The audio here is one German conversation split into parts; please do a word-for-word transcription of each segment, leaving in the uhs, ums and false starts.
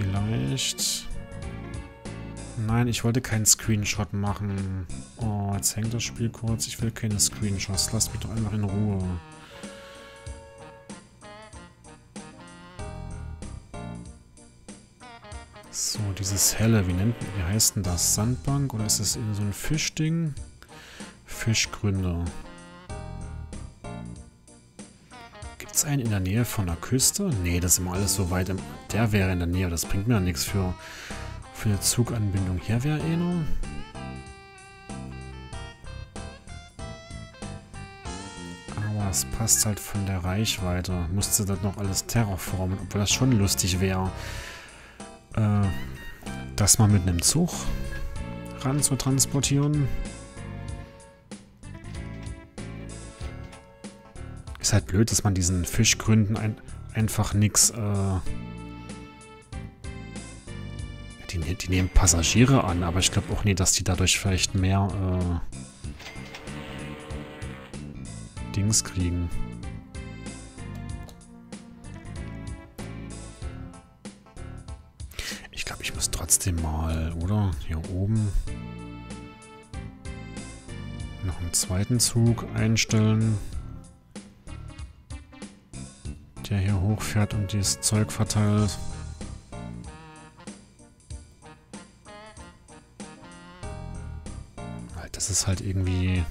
Vielleicht... Nein, ich wollte keinen Screenshot machen. Oh, jetzt hängt das Spiel kurz. Ich will keine Screenshots. Lasst mich doch einfach in Ruhe. So, dieses helle, wie nennt, wie heißt denn das? Sandbank oder ist das in so ein Fischding? Fischgründe. Gibt es einen in der Nähe von der Küste? Nee, das ist immer alles so weit. Im der wäre in der Nähe, das bringt mir ja nichts für, für eine Zuganbindung. Hier wäre einer. Aber es passt halt von der Reichweite. Musste das noch alles terraformen, obwohl das schon lustig wäre. Äh, das mal mit einem Zug ran zu transportieren. Ist halt blöd, dass man diesen Fischgründen ein, einfach nichts. Äh, die, die nehmen Passagiere an, aber ich glaube auch nie, dass die dadurch vielleicht mehr äh, Dings kriegen. Trotzdem mal, oder? Hier oben noch einen zweiten Zug einstellen, der hier hochfährt und dieses Zeug verteilt. Das ist halt irgendwie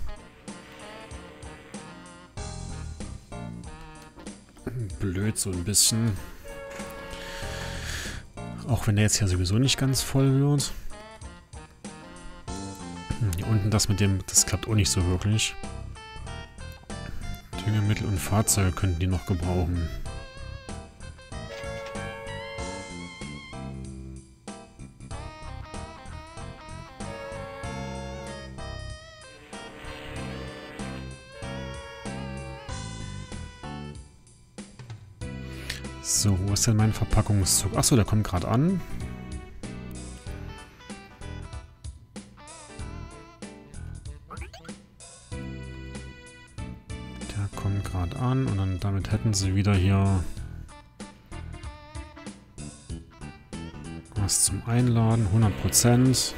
blöd so ein bisschen. Auch wenn der jetzt ja sowieso nicht ganz voll wird. Hier unten das mit dem, das klappt auch nicht so wirklich. Düngemittel und Fahrzeuge könnten die noch gebrauchen. So, wo ist denn mein Verpackungszug? Achso, der kommt gerade an. Der kommt gerade an und dann damit hätten sie wieder hier was zum Einladen. hundert Prozent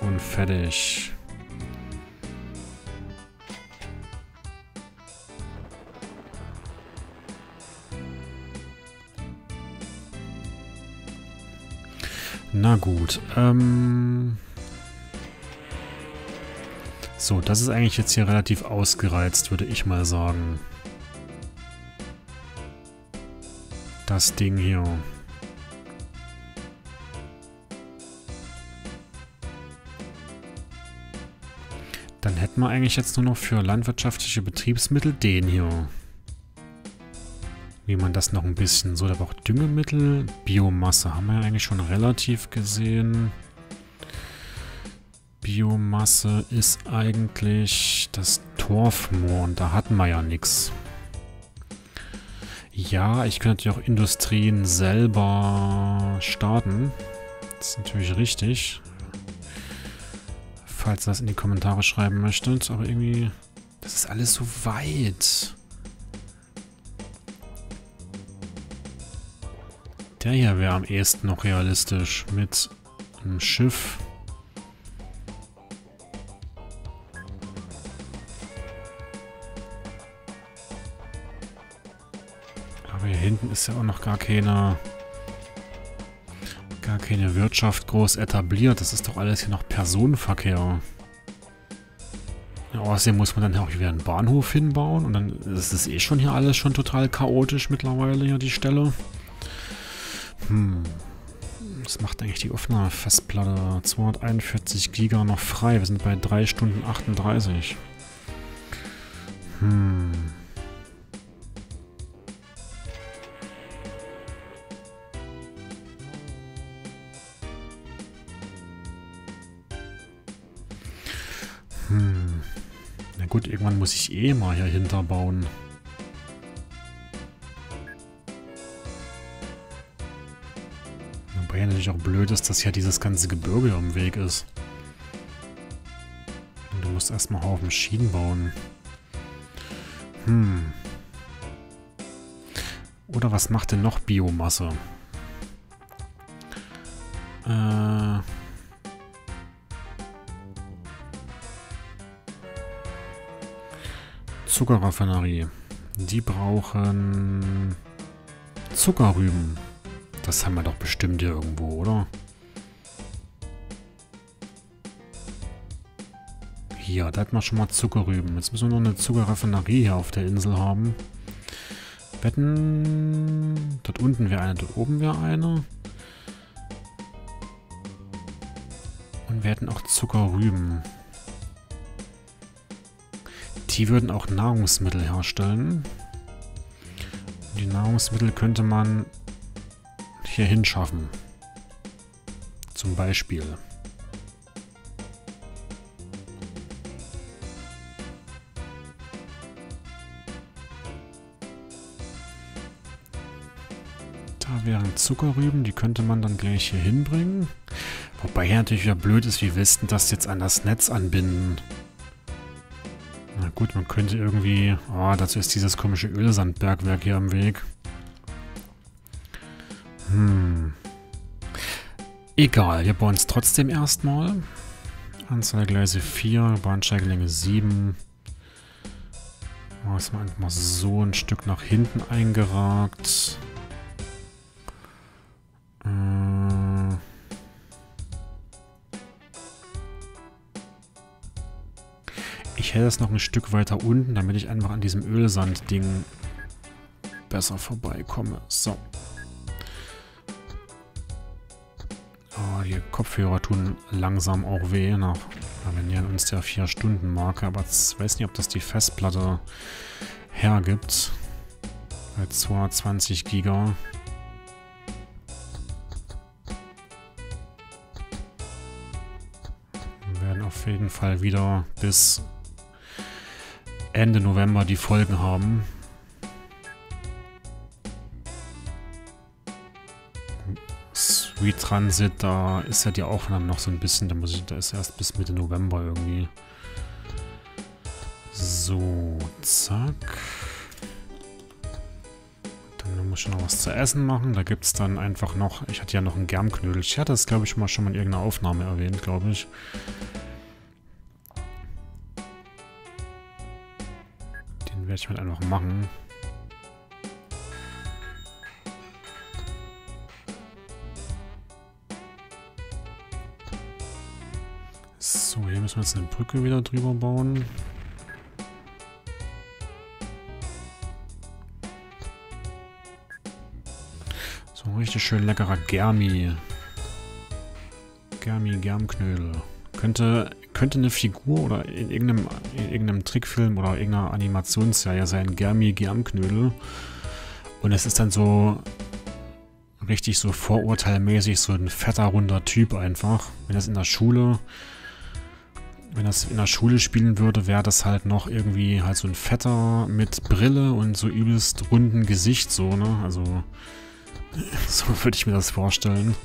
und fertig. Na gut, ähm... So, das ist eigentlich jetzt hier relativ ausgereizt, würde ich mal sagen. Das Ding hier. Dann hätten wir eigentlich jetzt nur noch für landwirtschaftliche Betriebsmittel den hier. Wie man das noch ein bisschen... So, da braucht Düngemittel. Biomasse haben wir ja eigentlich schon relativ gesehen. Biomasse ist eigentlich das Torfmoor. Und da hatten wir ja nichts. Ja, ich könnte natürlich auch Industrien selber starten. Das ist natürlich richtig. Falls ihr das in die Kommentare schreiben möchtet. Aber irgendwie... Das ist alles so weit... Der hier wäre am ehesten noch realistisch mit einem Schiff. Aber hier hinten ist ja auch noch gar keine, gar keine Wirtschaft groß etabliert. Das ist doch alles hier noch Personenverkehr. Ja, außerdem muss man dann auch wieder einen Bahnhof hinbauen und dann ist es eh schon hier alles schon total chaotisch mittlerweile hier die Stelle. Hm, was macht eigentlich die offene Festplatte? zweihunderteinundvierzig Gigabyte noch frei. Wir sind bei drei Stunden achtunddreißig. Hm. Hm. Na gut, irgendwann muss ich eh mal hier hinterbauen. Natürlich auch blöd ist, dass ja dieses ganze Gebirge am Weg ist. Und du musst erstmal auf dem Schienen bauen. Hm. Oder was macht denn noch Biomasse? Äh Zuckerraffinerie. Die brauchen Zuckerrüben. Das haben wir doch bestimmt hier irgendwo, oder? Hier, da hat man schon mal Zuckerrüben. Jetzt müssen wir noch eine Zuckerraffinerie hier auf der Insel haben. Wetten. Dort unten wäre eine, dort oben wäre eine. Und wir hätten auch Zuckerrüben. Die würden auch Nahrungsmittel herstellen. Die Nahrungsmittel könnte man hier hinschaffen. Zum Beispiel. Da wären Zuckerrüben, die könnte man dann gleich hier hinbringen. Wobei hier natürlich wieder blöd ist, wie willst du das jetzt an das Netz anbinden? Na gut, man könnte irgendwie... Ah, oh, dazu ist dieses komische Ölsandbergwerk hier am Weg. Hm. Egal, wir bauen es trotzdem erstmal. Anzahl Gleise vier, Bahnsteiglänge sieben. Oh, jetzt mal einfach mal so ein Stück nach hinten eingeragt. Ich hätte es noch ein Stück weiter unten, damit ich einfach an diesem Ölsandding besser vorbeikomme. So. Oh, die Kopfhörer tun langsam auch weh. Na, wir nähern uns der vier Stunden Marke, aber ich weiß nicht, ob das die Festplatte hergibt. Bei zweihundertzwanzig Giga. Wir werden auf jeden Fall wieder bis Ende November die Folgen haben. Sweet Transit, da ist ja die Aufnahme noch so ein bisschen, da muss ich, da ist erst bis Mitte November irgendwie. So, zack. Dann muss ich noch was zu essen machen. Da gibt es dann einfach noch, ich hatte ja noch ein Germknödel. Ich hatte das, glaube ich, mal schon mal in irgendeiner Aufnahme erwähnt, glaube ich. Werde ich halt einfach machen. So, hier müssen wir jetzt eine Brücke wieder drüber bauen. So ein richtig schön leckerer Germi. Germi, Germknödel. Könnte... Könnte eine Figur oder in irgendeinem, in irgendeinem Trickfilm oder irgendeiner Animationsserie sein, Germi Germknödel. Und es ist dann so richtig so vorurteilmäßig, so ein fetter, runder Typ einfach. Wenn das in der Schule, wenn das in der Schule spielen würde, wäre das halt noch irgendwie halt so ein fetter mit Brille und so übelst runden Gesicht, so, ne? Also so würde ich mir das vorstellen,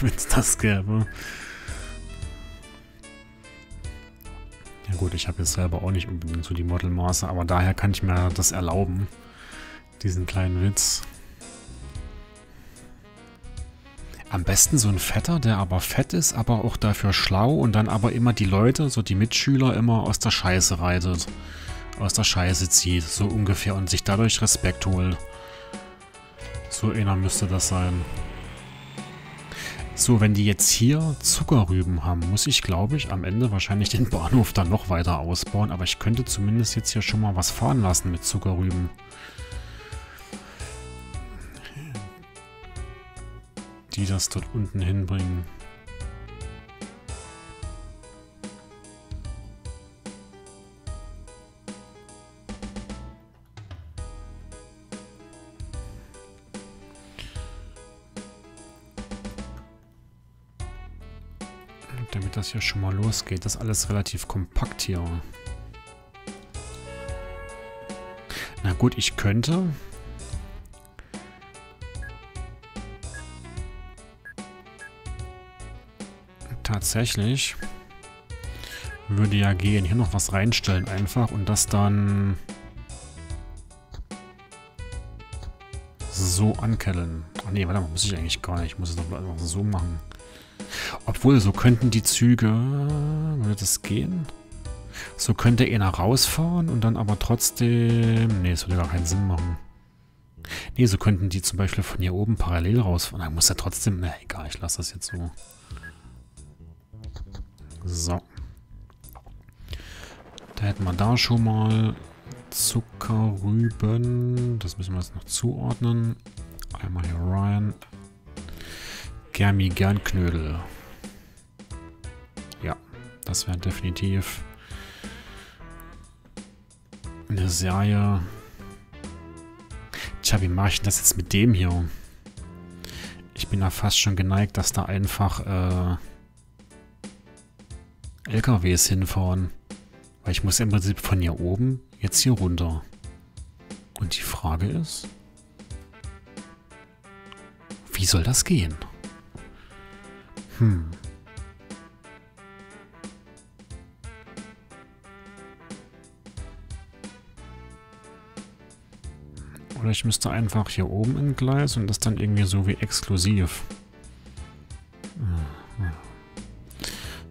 wenn es das gäbe. Ja gut, ich habe jetzt selber auch nicht unbedingt so die Modelmaße, aber daher kann ich mir das erlauben, diesen kleinen Witz. Am besten so ein Vetter, der aber fett ist, aber auch dafür schlau und dann aber immer die Leute, so die Mitschüler, immer aus der Scheiße reitet, aus der Scheiße zieht, so ungefähr, und sich dadurch Respekt holt. So einer müsste das sein. So, wenn die jetzt hier Zuckerrüben haben, muss ich, glaube ich, am Ende wahrscheinlich den Bahnhof dann noch weiter ausbauen. Aber ich könnte zumindest jetzt hier schon mal was fahren lassen mit Zuckerrüben. Die das dort unten hinbringen. Damit das hier schon mal losgeht. Das ist alles relativ kompakt hier. Na gut, ich könnte... Tatsächlich würde ja gehen. Hier noch was reinstellen einfach und das dann so anketteln. Ach nee, warte mal, muss ich eigentlich gar nicht. Ich muss es doch einfach so machen. Obwohl, so könnten die Züge... Würde das gehen? So könnte einer rausfahren und dann aber trotzdem... Nee, das würde gar keinen Sinn machen. Nee, so könnten die zum Beispiel von hier oben parallel rausfahren. Dann muss er trotzdem... Na, egal, ich lasse das jetzt so. So. Da hätten wir da schon mal Zuckerrüben. Das müssen wir jetzt noch zuordnen. Einmal hier rein. Germigernknödel. Ja, das wäre definitiv eine Serie. Tja, wie mache ich das jetzt mit dem hier? Ich bin da fast schon geneigt, dass da einfach äh, L K Ws hinfahren. Weil ich muss im Prinzip von hier oben jetzt hier runter. Und die Frage ist, wie soll das gehen? Hm. Oder ich müsste einfach hier oben ein Gleis und das dann irgendwie so wie exklusiv.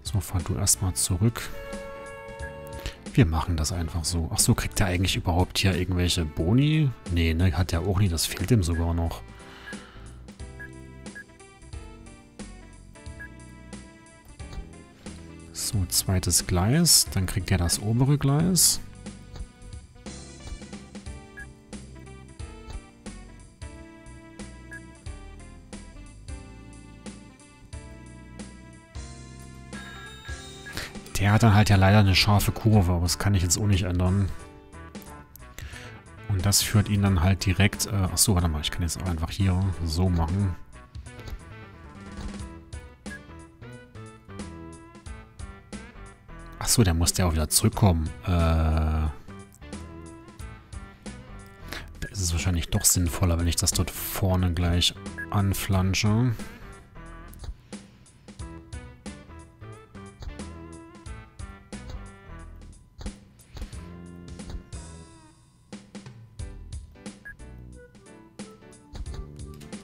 So, fahr du erstmal zurück. Wir machen das einfach so. Ach so, kriegt er eigentlich überhaupt hier irgendwelche Boni? Nee, ne, hat er auch nicht. Das fehlt ihm sogar noch. So, zweites Gleis. Dann kriegt er das obere Gleis. Der hat dann halt ja leider eine scharfe Kurve, aber das kann ich jetzt auch nicht ändern. Und das führt ihn dann halt direkt... Äh, achso, warte mal, ich kann jetzt auch einfach hier so machen. Achso, der muss ja auch wieder zurückkommen. Äh, da ist es wahrscheinlich doch sinnvoller, wenn ich das dort vorne gleich anflansche.